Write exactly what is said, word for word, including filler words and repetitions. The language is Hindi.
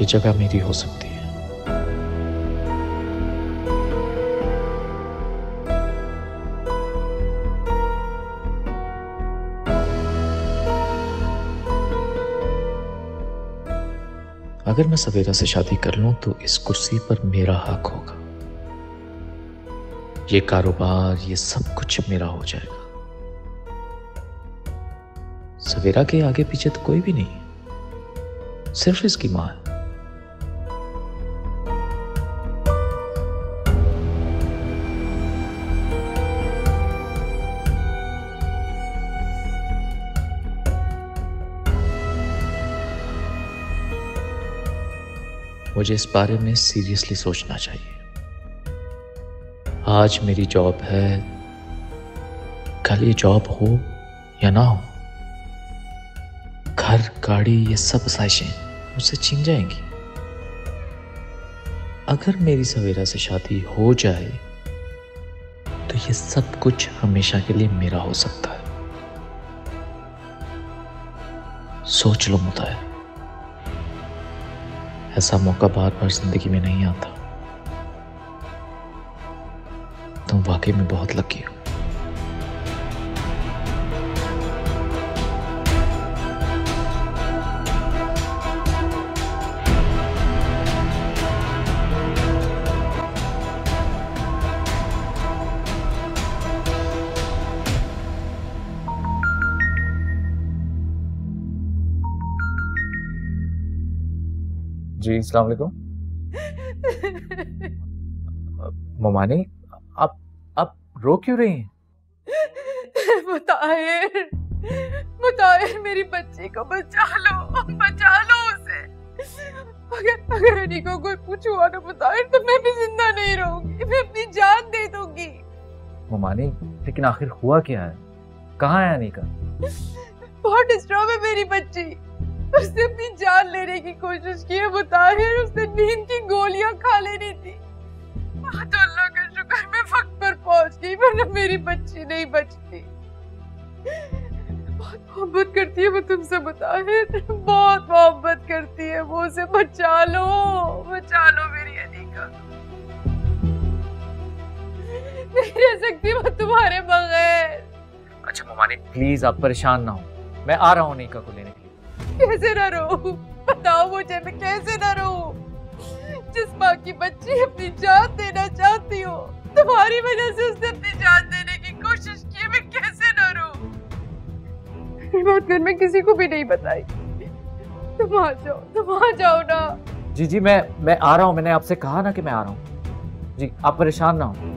ये जगह मेरी हो सकती है। अगर मैं सवेरा से शादी कर लूं तो इस कुर्सी पर मेरा हक होगा, ये कारोबार, ये सब कुछ मेरा हो जाएगा। सवेरा के आगे पीछे तो कोई भी नहीं, सिर्फ इसकी मां है। मुझे इस बारे में सीरियसली सोचना चाहिए। आज मेरी जॉब है, कल ये जॉब हो या ना हो, घर, गाड़ी, ये सब आसाइशें मुझसे छीन जाएंगी। अगर मेरी सवेरा से शादी हो जाए तो ये सब कुछ हमेशा के लिए मेरा हो सकता है। सोच लो मुताहिर, ऐसा मौका बार बार जिंदगी में नहीं आता। तुम वाकई में बहुत लकी हो। जी अस्सलाम वालेकुम। ममानी आप आप रो क्यों रही हैं? मुताहिर, मुताहिर मेरी बच्ची को बचा लो, बचा लो उसे। अगर अगर अनीका कोई कुछ हुआ ना मुताहिर तो मैं भी जिंदा नहीं रहूंगी, मैं अपनी जान दे दूंगी। ममानी लेकिन आखिर हुआ क्या है, कहाँ है अनीका? बहुत डिस्टर्ब है मेरी बच्ची, उसने अपनी जान लेने की कोशिश की है मुताहिर, उसने नींद की गोलियां खा लेनी थी। तो अल्लाह का शुक्र मैं वक्त पर पहुंच गई, वरना मेरी बच्ची नहीं बचती। बहुत मोहब्बत करती है वो तुमसे मुताहिर, बहुत मोहब्बत करती है वो, उसे बचा लो, बचा लो मेरी अनीका। नहीं रह सकती वो तुम्हारे बगैर। अच्छा ममानी प्लीज आप परेशान ना हो, मैं आ रहा हूँ अनीका को लेने के लिए। कैसे ना रो, बताओ मुझे, मैं कैसे ना रो? जिस माँ की बच्ची अपनी जान देना चाहती हो, तुम्हारी वजह से उसने अपनी जान देने की कोशिश की, मैं कैसे ना रो? ये बात घर में किसी को भी नहीं बताई। तुम आ जाओ, तुम आ जाओ ना। जी जी मैं मैं आ रहा हूँ, मैंने आपसे कहा ना कि मैं आ रहा हूँ। जी आप परेशान ना हो।